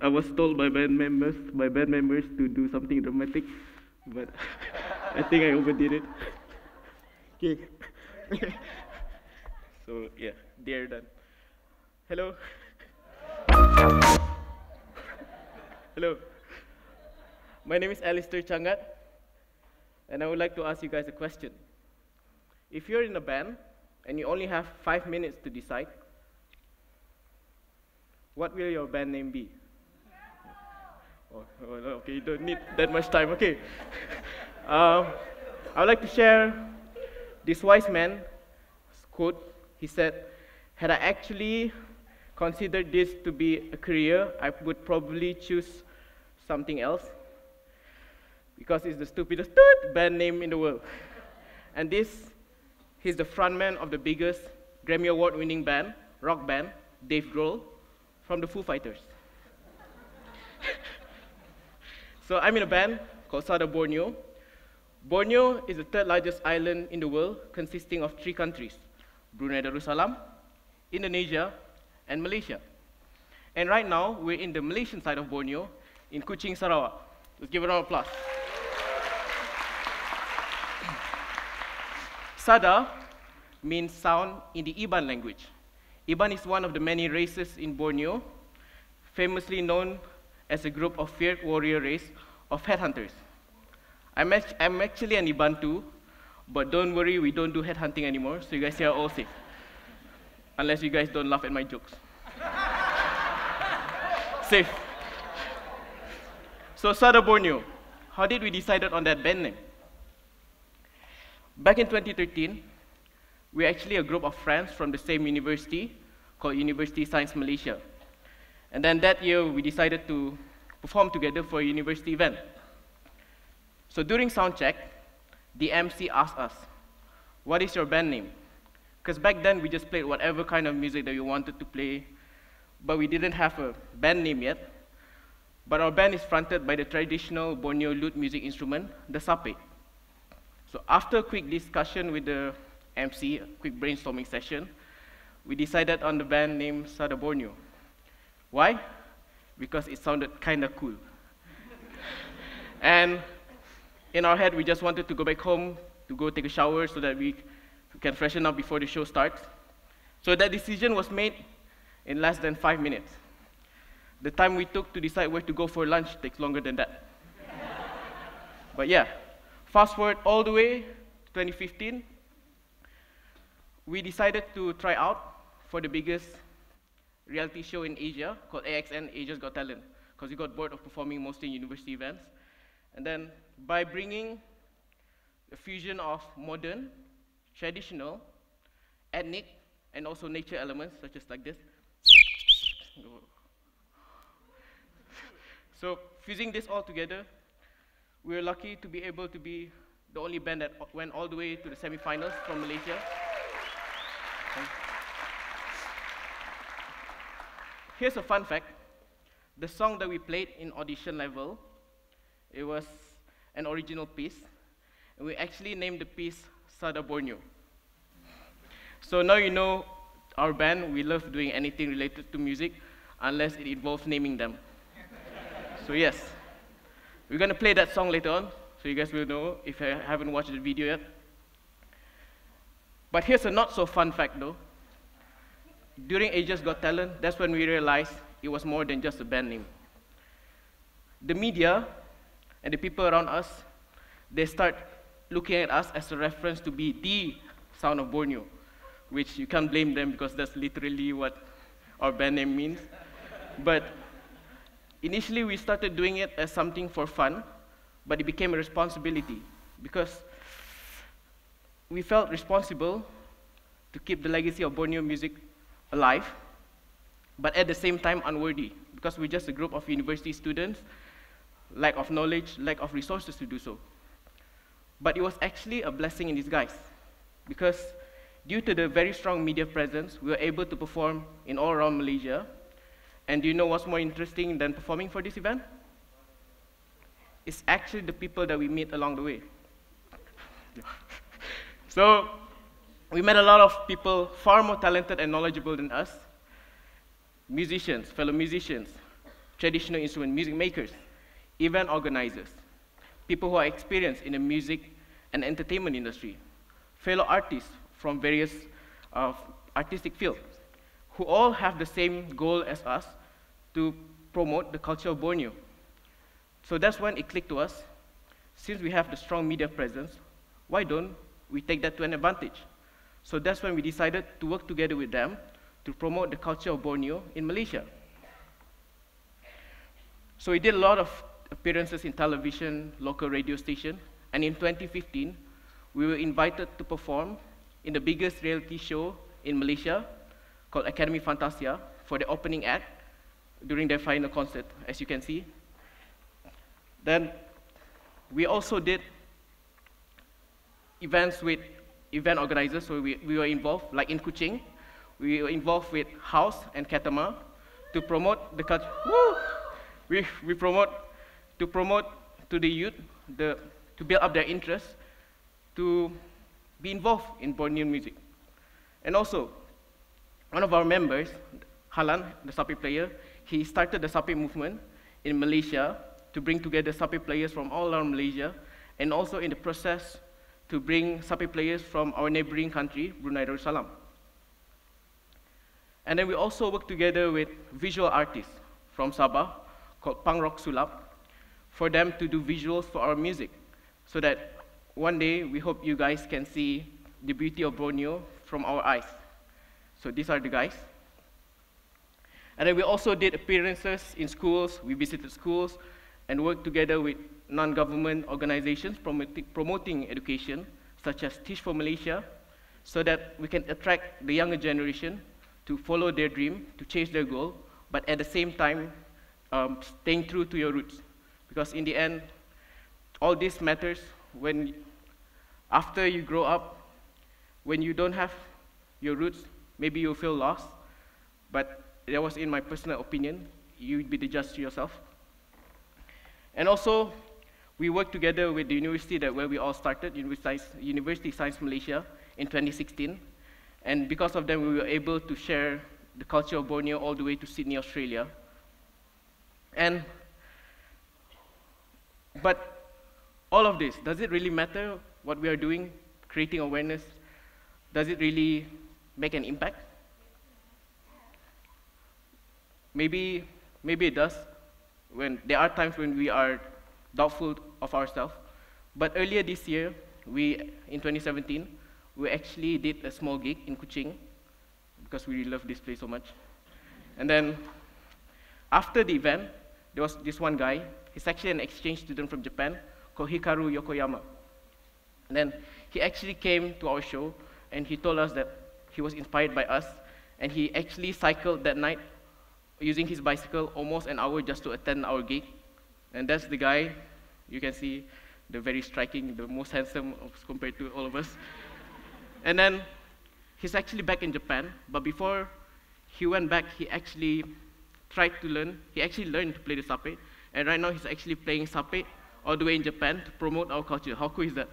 I was told by band members to do something dramatic, but I think I overdid it. Okay. So yeah, they're done. Hello. Hello. My name is Alistair Changgat, and I would like to ask you guys a question. If you're in a band and you only have 5 minutes to decide, what will your band name be? Oh, okay, you don't need that much time. Okay. I would like to share this wise man's quote. He said, "Had I actually considered this to be a career, I would probably choose something else, because it's the stupidest band name in the world." And this, he's the frontman of the biggest Grammy Award-winning band, rock band, Dave Grohl, from the Foo Fighters. So I'm in a band called Sada Borneo. Borneo is the third largest island in the world, consisting of 3 countries: Brunei Darussalam, Indonesia, and Malaysia. And right now, we're in the Malaysian side of Borneo, in Kuching, Sarawak. Let's give a round of applause. Sada means sound in the Iban language. Iban is one of the many races in Borneo, famously known as a group of feared warrior race of headhunters. I'm actually an Iban too, but don't worry, we don't do headhunting anymore, so you guys here are all safe. Unless you guys don't laugh at my jokes. Safe. So Sada Borneo, how did we decide on that band name? Back in 2013, we're actually a group of friends from the same university called University Science Malaysia. And then that year, we decided to perform together for a university event. So during soundcheck, the MC asked us, "What is your band name?" Because back then, we just played whatever kind of music that we wanted to play, but we didn't have a band name yet. But our band is fronted by the traditional Borneo lute music instrument, the sape. So after a quick discussion with the MC, a quick brainstorming session, we decided on the band name Sada Borneo. Why? Because it sounded kind of cool. And in our head, we just wanted to go back home to go take a shower so that we can freshen up before the show starts. So that decision was made in less than 5 minutes. The time we took to decide where to go for lunch takes longer than that. But yeah, fast forward all the way to 2015, we decided to try out for the biggest reality show in Asia called AXN Asia's Got Talent, because we got bored of performing mostly in university events. And then by bringing a fusion of modern, traditional, ethnic, and also nature elements, such as like this. So fusing this all together, we were lucky to be able to be the only band that went all the way to the semifinals from Malaysia. Here's a fun fact. The song that we played in audition level, it was an original piece, and we actually named the piece Sada Borneo. So now you know our band, we love doing anything related to music, unless it involves naming them. So yes, we're gonna play that song later on, so you guys will know if you haven't watched the video yet. But here's a not so fun fact though. During Asia's Got Talent, that's when we realized it was more than just a band name. The media and the people around us, they start looking at us as a reference to be the sound of Borneo, which you can't blame them because that's literally what our band name means. But initially, we started doing it as something for fun, but it became a responsibility because we felt responsible to keep the legacy of Borneo music alive, but at the same time unworthy, because we're just a group of university students, lack of knowledge, lack of resources to do so. But it was actually a blessing in disguise, because due to the very strong media presence, we were able to perform in all around Malaysia. And do you know what's more interesting than performing for this event? It's actually the people that we meet along the way. So we met a lot of people far more talented and knowledgeable than us. Musicians, fellow musicians, traditional instrument music makers, event organizers, people who are experienced in the music and entertainment industry, fellow artists from various artistic fields, who all have the same goal as us to promote the culture of Borneo. So that's when it clicked to us. Since we have the strong media presence, why don't we take that to an advantage? So that's when we decided to work together with them to promote the culture of Borneo in Malaysia. So we did a lot of appearances in television, local radio station, and in 2015, we were invited to perform in the biggest reality show in Malaysia called Academy Fantasia for the opening act during their final concert, as you can see. Then we also did events with event organizers, so we were involved, like in Kuching, we were involved with House and Ketama to promote the culture. We promote to the youth, to build up their interest, to be involved in Bornean music. And also, one of our members, Halan, the sape player, he started the sape movement in Malaysia to bring together sape players from all around Malaysia, and also in the process to bring sape players from our neighboring country, Brunei Darussalam. And then we also work together with visual artists from Sabah called Pangrock Sulap for them to do visuals for our music, so that one day we hope you guys can see the beauty of Borneo from our eyes. So these are the guys. And then we also did appearances in schools. We visited schools and worked together with non-government organizations promoting education, such as Teach for Malaysia, so that we can attract the younger generation to follow their dream, to chase their goal, but at the same time, staying true to your roots. Because in the end, all this matters when, after you grow up, when you don't have your roots, maybe you'll feel lost, but that was, in my personal opinion, you'd be the judge to yourself. And also, we worked together with the university where we all started, University Science Malaysia, in 2016. And because of them, we were able to share the culture of Borneo all the way to Sydney, Australia. But all of this, does it really matter what we are doing, creating awareness? Does it really make an impact? Maybe it does. When there are times when we are doubtful of ourselves. But earlier this year, in 2017, we actually did a small gig in Kuching because we love this place so much. And then after the event, there was this one guy. He's actually an exchange student from Japan, Kohikaru Yokoyama. And then he actually came to our show, and he told us that he was inspired by us, and he actually cycled that night using his bicycle almost an hour just to attend our gig. And that's the guy you can see, the very striking, the most handsome compared to all of us. And then he's actually back in Japan, but before he went back, he actually tried to learn. He actually learned to play the sape, and right now he's actually playing sape all the way in Japan to promote our culture. How cool is that?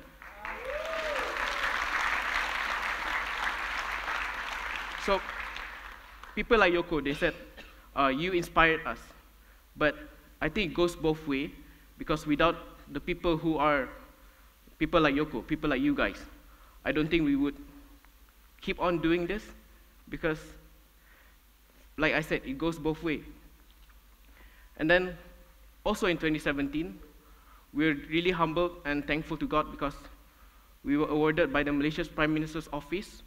So people like Yoko, they said, you inspired us. But I think it goes both ways, because without the people who are people like Yoko, people like you guys, I don't think we would keep on doing this, because, like I said, it goes both ways. And then, also in 2017, we're really humbled and thankful to God because we were awarded by the Malaysia's Prime Minister's Office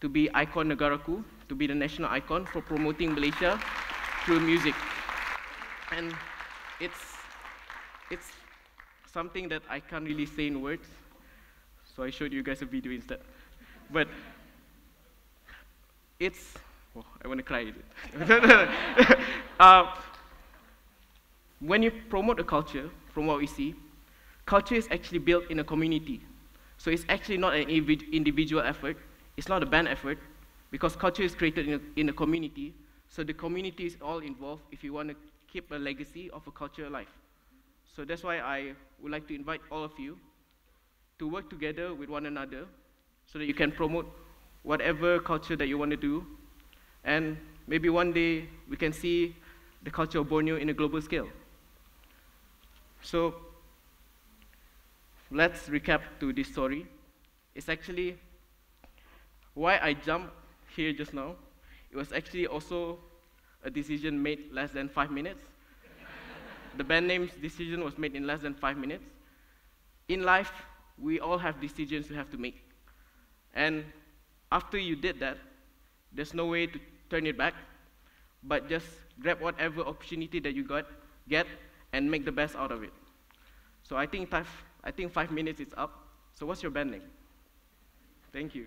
to be Icon Negaraku, to be the national icon for promoting Malaysia through music. And it's something that I can't really say in words, so I showed you guys a video instead. But it's, oh, I want to cry. When you promote a culture, from what we see, culture is actually built in a community. So it's actually not an individual effort. It's not a band effort, because culture is created in a community. So the community is all involved if you want to keep a legacy of a culture alive. So that's why I would like to invite all of you to work together with one another so that you can promote whatever culture that you want to do. And maybe one day we can see the culture of Borneo in a global scale. So let's recap to this story. It's actually why I jumped here just now. It was actually also a decision made less than 5 minutes. The band name's decision was made in less than 5 minutes. In life, we all have decisions we have to make. And after you did that, there's no way to turn it back, but just grab whatever opportunity that you get and make the best out of it. So I think 5 minutes is up. So what's your band name? Thank you.